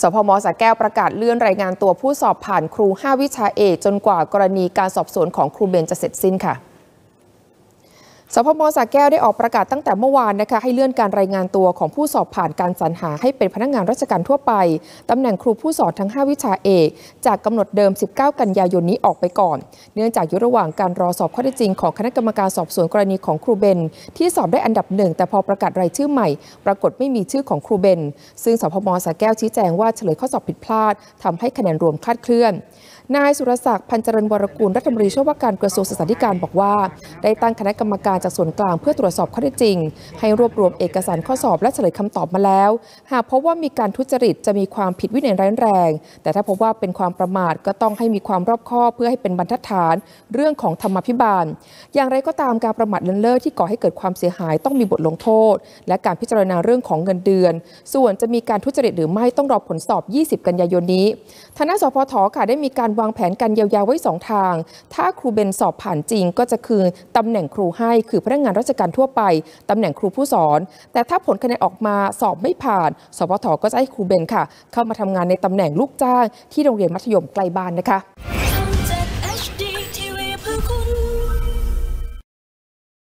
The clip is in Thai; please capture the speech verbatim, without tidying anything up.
สพม.สระแก้วประกาศเลื่อนรายงานตัวผู้สอบผ่านครูห้าวิชาเอกจนกว่ากรณีการสอบสวนของครูเบนจะเสร็จสิ้นค่ะสพม.สระแก้วได้ออกประกาศตั้งแต่เมื่อวานนะคะให้เลื่อนการรายงานตัวของผู้สอบผ่านการสรรหาให้เป็นพนักงานราชการทั่วไปตำแหน่งครูผู้สอนทั้งห้าวิชาเอกจากกำหนดเดิมสิบเก้ากันยายนนี้ออกไปก่อนเนื่องจากอยู่ระหว่างการรอสอบข้อเท็จจริงของคณะกรรมการสอบสวนกรณีของครูเบนที่สอบได้อันดับหนึ่งแต่พอประกาศรายชื่อใหม่ปรากฏไม่มีชื่อของครูเบนซึ่งสพม.สระแก้วชี้แจงว่าเฉลยข้อสอบผิดพลาดทำให้คะแนนรวมคลาดเคลื่อนนายสุรศักดิ์พันเจริญวรกูลรัฐมนตรีช่วยว่าการกระทรวงศึกษาธิการบอกว่าได้ตั้งคณะกรรมการจากส่วนกลางเพื่อตรวจสอบข้อเท็จจริงให้รวบรวมเอกสารข้อสอบและเฉลยคำตอบมาแล้วหากพบว่ามีการทุจริตจะมีความผิดวินัยร้ายแรงแต่ถ้าพบว่าเป็นความประมาทก็ต้องให้มีความรอบคอบเพื่อให้เป็นบรรทัดฐานเรื่องของธรรมาภิบาลอย่างไรก็ตามการประมาทเลินเล่อที่ก่อให้เกิดความเสียหายต้องมีบทลงโทษและการพิจารณาเรื่องของเงินเดือนส่วนจะมีการทุจริตหรือไม่ต้องรอผลสอบยี่สิบกันยายนนี้ทนายสพฐค่ะได้มีการวางแผนการเยียวยาไว้สองทางถ้าครูเบนสอบผ่านจริงก็จะคืนตำแหน่งครูให้คือพนักงานราชการทั่วไปตำแหน่งครูผู้สอนแต่ถ้าผลคะแนนออกมาสอบไม่ผ่านสพฐก็จะให้ครูเบนค่ะเข้ามาทำงานในตำแหน่งลูกจ้างที่โรงเรียนมัธยมใกล้บ้านนะคะ